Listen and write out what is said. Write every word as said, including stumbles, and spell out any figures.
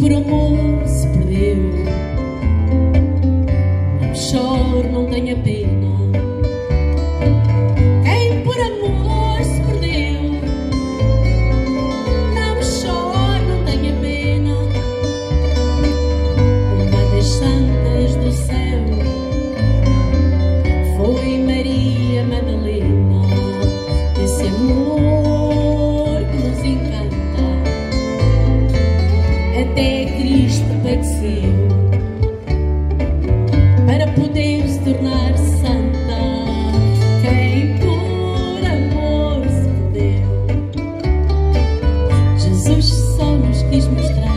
por amor se perdeu. Não chore, não tenha pena. Quem por amor se perdeu. Não chore, não tenha pena. Uma das santas do céu foi Maria Madalena. Esse amor até Cristo padeceu para poder se tornar santa. Quem por amor se perdeu, Jesus só nos quis mostrar.